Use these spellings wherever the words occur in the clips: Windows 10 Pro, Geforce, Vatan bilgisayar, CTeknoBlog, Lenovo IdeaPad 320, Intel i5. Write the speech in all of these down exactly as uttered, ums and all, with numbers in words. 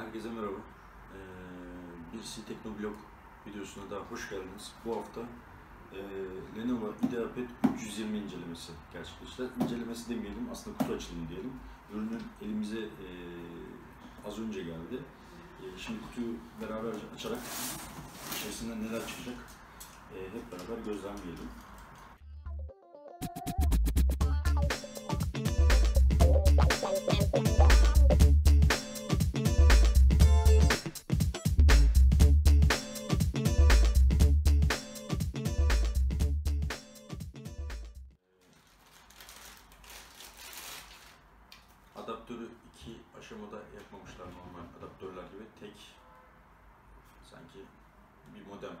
Herkese merhaba. Ee, bir C Teknoblog videosuna daha hoş geldiniz. Bu hafta e, Lenovo IdeaPad üç yüz yirmi incelemesi gerçekleştirdik. İncelemesi demeyelim, aslında kutu açılımı diyelim. Ürünün elimize e, az önce geldi. E, şimdi kutuyu beraber açarak içerisinden neler çıkacak e, hep beraber gözlemleyelim. Adaptörü iki aşamada yapmamışlar normal adaptörler gibi, tek sanki bir modem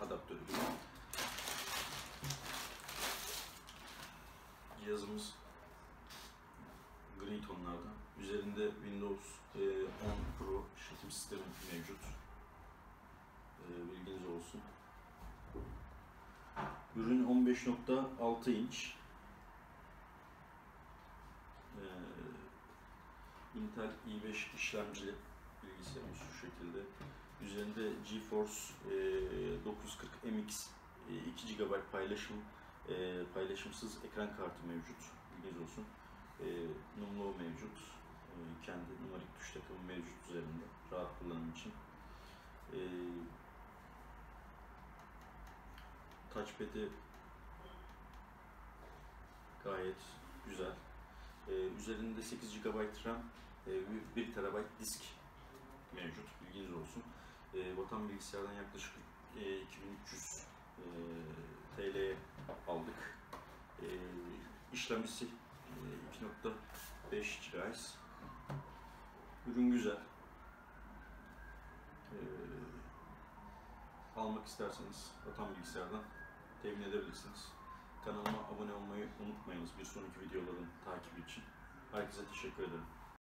adaptörü gibi. Cihazımız gri tonlarda, üzerinde Windows on Pro işletim sistemi mevcut, bilginiz olsun. Ürün on beş nokta altı inç. Intel i beş işlemcili bilgisayarımız şu şekilde. Üzerinde Geforce dokuz yüz kırk M X iki gigabayt paylaşım e, paylaşımsız ekran kartı mevcut. Bilginiz olsun. E, Numlu mevcut. E, kendi numarik güç takımı mevcut üzerinde. Rahat kullanım için. E, Touchpad'i gayet güzel. Ee, üzerinde sekiz gigabayt RAM, e, bir terabayt disk mevcut, bilginiz olsun. E, Vatan Bilgisayar'dan yaklaşık e, iki bin üç yüz e, T L'ye aldık. E, işlemcisi e, iki nokta beş gigahertz. Ürün güzel. E, almak isterseniz Vatan Bilgisayar'dan temin edebilirsiniz. Kanalıma abone olmayı unutmayınız bir sonraki videoların takibi için. Herkese teşekkür ederim.